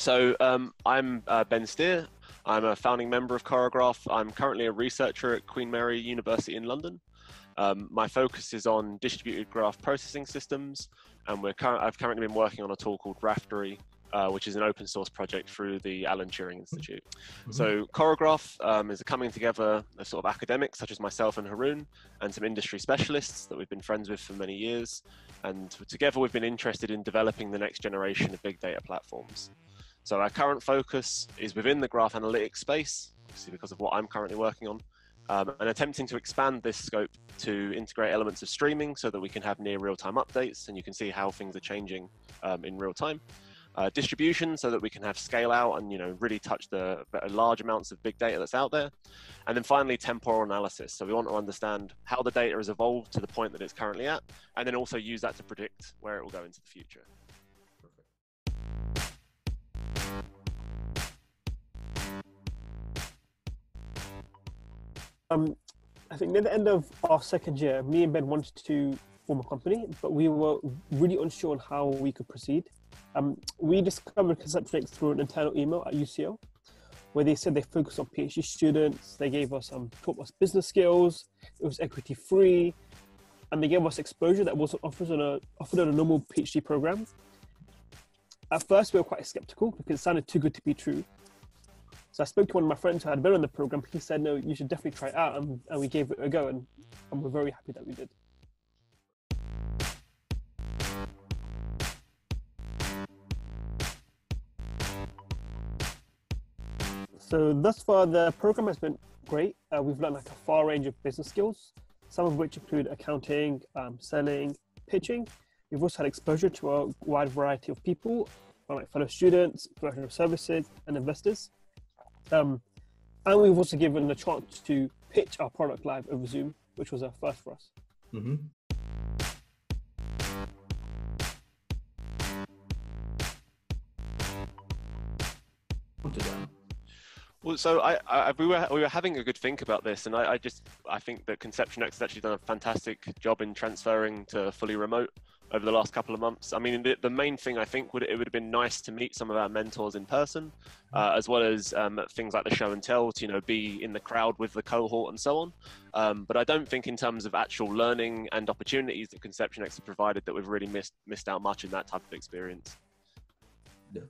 So I'm Ben Steer. I'm a founding member of Chorograph. I'm currently a researcher at Queen Mary University in London. My focus is on distributed graph processing systems, and I've currently been working on a tool called Raftery, which is an open source project through the Alan Turing Institute. Mm-hmm. So Chorograph is a coming together of sort of academics such as myself and Haroon, and some industry specialists that we've been friends with for many years. And together we've been interested in developing the next generation of big data platforms. So our current focus is within the graph analytics space, obviously because of what I'm currently working on, and attempting to expand this scope to integrate elements of streaming so that we can have near real-time updates and you can see how things are changing in real time. Distribution so that we can have scale out and really touch the large amounts of big data that's out there. And then finally, temporal analysis. So we want to understand how the data has evolved to the point that it's currently at, and then also use that to predict where it will go into the future. I think near the end of our second year, me and Ben wanted to form a company, but we were really unsure on how we could proceed. We discovered Conception X through an internal email at UCL, where they said they focused on PhD students. They gave us taught us business skills. It was equity free, and they gave us exposure that wasn't offered on a normal PhD program. At first, we were quite skeptical because it sounded too good to be true. So I spoke to one of my friends who had been on the program. He said, "No, you should definitely try it out," and we gave it a go, and we're very happy that we did. So thus far, the program has been great. We've learned a far range of business skills, some of which include accounting, selling, pitching. We've also had exposure to a wide variety of people, like fellow students, professional services, and investors. And we've also given the chance to pitch our product live over Zoom, which was a first for us. Mm-hmm. Well, so we were having a good think about this, and I think that Conception X has actually done a fantastic job in transferring to fully remote over the last couple of months. I mean, the main thing I think it would have been nice to meet some of our mentors in person, as well as things like the show and tell, to be in the crowd with the cohort and so on. But I don't think in terms of actual learning and opportunities that Conception X have provided that we've really missed out much in that type of experience. Yeah.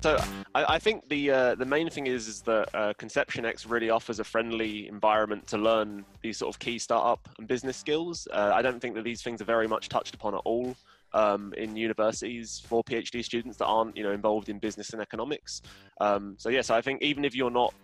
So I think the main thing is that Conception X really offers a friendly environment to learn these sort of key startup and business skills. I don't think that these things are very much touched upon at all in universities for PhD students that aren't involved in business and economics. So yes, I think even if you're not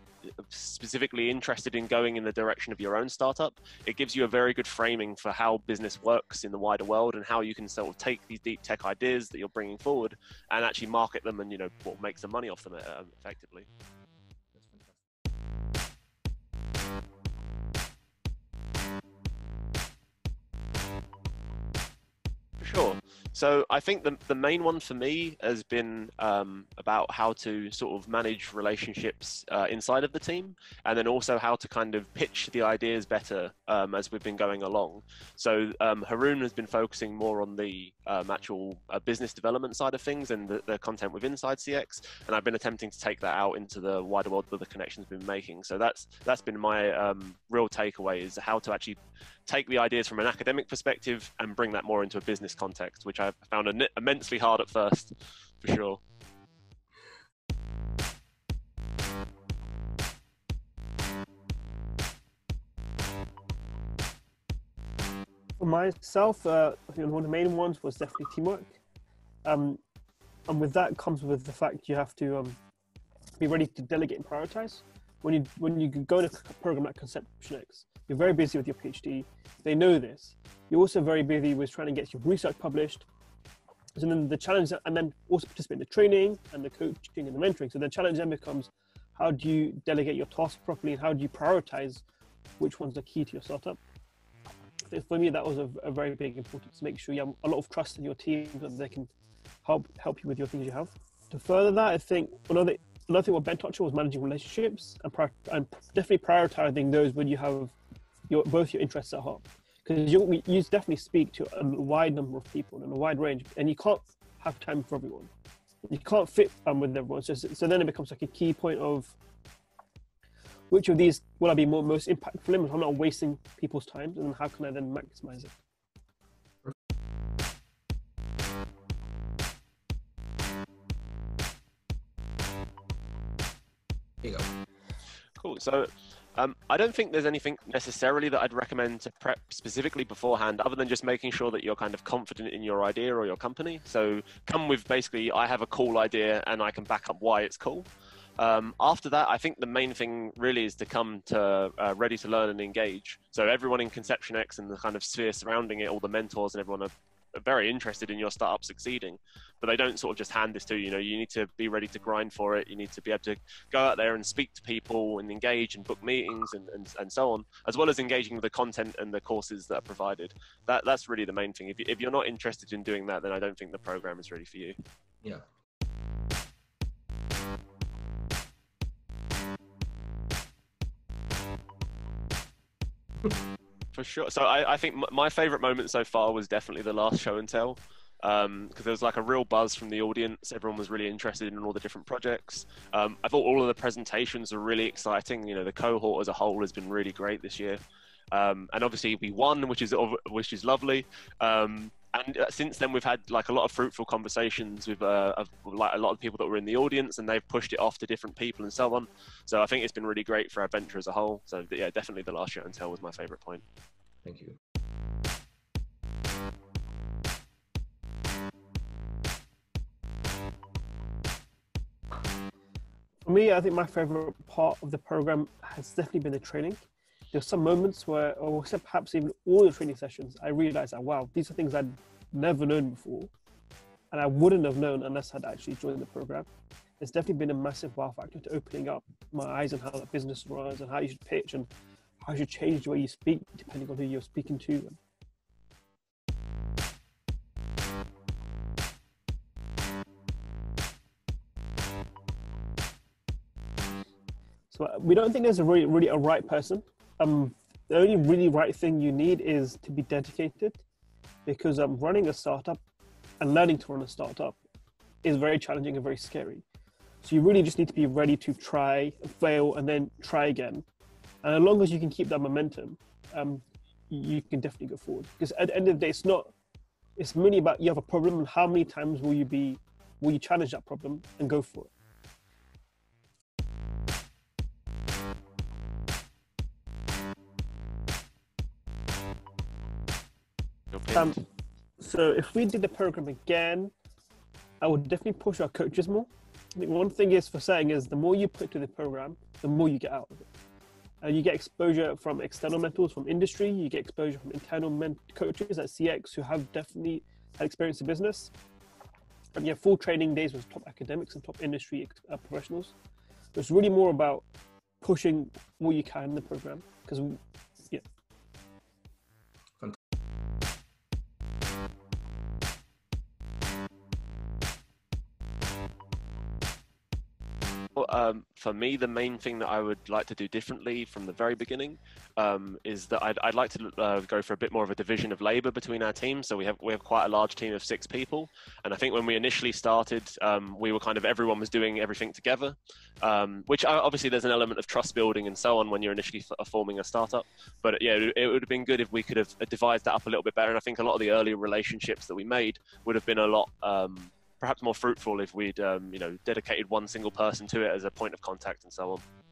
specifically interested in going in the direction of your own startup, it gives you a very good framing for how business works in the wider world and how you can sort of take these deep tech ideas that you're bringing forward and actually market them and what makes some money off them effectively. For sure. So I think the main one for me has been about how to sort of manage relationships inside of the team, and then also how to kind of pitch the ideas better as we've been going along. So Haroon has been focusing more on the actual business development side of things and the content with Inside CX, and I've been attempting to take that out into the wider world with the connections we've been making. So that's been my real takeaway, is how to actually take the ideas from an academic perspective and bring that more into a business context, which I found immensely hard at first, for sure. For myself, one of the main ones was definitely teamwork. And with that comes with the fact you have to be ready to delegate and prioritize. When you go to a program like Conception X, you're very busy with your PhD. They know this. You're also very busy with trying to get your research published. So then the challenge, and then also participate in the training and the coaching and the mentoring. So the challenge then becomes, how do you delegate your tasks properly, and how do you prioritize which ones are key to your startup? So for me, that was a very big importance. Make sure you have a lot of trust in your team, so that they can help you with your things you have. To further that, I think another thing what Ben touched on was managing relationships and definitely prioritizing those when you have both your interests at heart. because you definitely speak to a wide number of people and a wide range, and you can't have time for everyone. You can't fit with everyone. So then it becomes like a key point of which of these will I be most impactful in? I'm not wasting people's time, and how can I then maximize it? There you go. Cool. So I don't think there's anything necessarily that I'd recommend to prep specifically beforehand, other than just making sure that you're kind of confident in your idea or your company. So come with basically, I have a cool idea and I can back up why it's cool. After that, I think the main thing really is to come to ready to learn and engage. So everyone in Conception X and the kind of sphere surrounding it, all the mentors and everyone are very interested in your startup succeeding, but they don't sort of just hand this to you. You know, you need to be ready to grind for it. You need to be able to go out there and speak to people and engage and book meetings and so on, as well as engaging with the content and the courses that are provided. That's really the main thing. If you're not interested in doing that, then I don't think the program is really for you. Yeah. For sure. So I think my favorite moment so far was definitely the last show and tell, because there was like a real buzz from the audience. Everyone was really interested in all the different projects. I thought all of the presentations were really exciting. You know, the cohort as a whole has been really great this year, and obviously we won, which is lovely. And since then, we've had like a lot of fruitful conversations with like a lot of people that were in the audience, and they've pushed it off to different people and so on. So I think it's been really great for our venture as a whole. So yeah, definitely the last show and tell was my favorite point. Thank you. For me, I think my favorite part of the program has definitely been the training. There's some moments where, or perhaps even all the training sessions, I realized that, wow, these are things I'd never known before. And I wouldn't have known unless I'd actually joined the program. It's definitely been a massive wow factor to opening up my eyes on how that business runs and how you should pitch and how you should change the way you speak depending on who you're speaking to. So we don't think there's really a right person. The only really right thing you need is to be dedicated, because running a startup and learning to run a startup is very challenging and very scary. So you really just need to be ready to try, fail, and then try again. And as long as you can keep that momentum, you can definitely go forward. Because at the end of the day, it's mainly about you have a problem and how many times will you challenge that problem and go for it. So if we did the program again, I would definitely push our coaches more. I think one thing is for saying is the more you put to the program, the more you get out of it. You get exposure from external mentors from industry. You get exposure from internal coaches at CX who have definitely had experience in business. And yeah, full training days with top academics and top industry professionals. So it's really more about pushing what you can in the program, because yeah. For me, the main thing that I would like to do differently from the very beginning is that I'd like to go for a bit more of a division of labor between our teams. So we have quite a large team of 6 people, and I think when we initially started, we were kind of everyone was doing everything together, which obviously there's an element of trust building and so on when you're initially forming a startup. But yeah, it would have been good if we could have devised that up a little bit better, and I think a lot of the earlier relationships that we made would have been a lot. Perhaps more fruitful if we'd dedicated one single person to it as a point of contact and so on.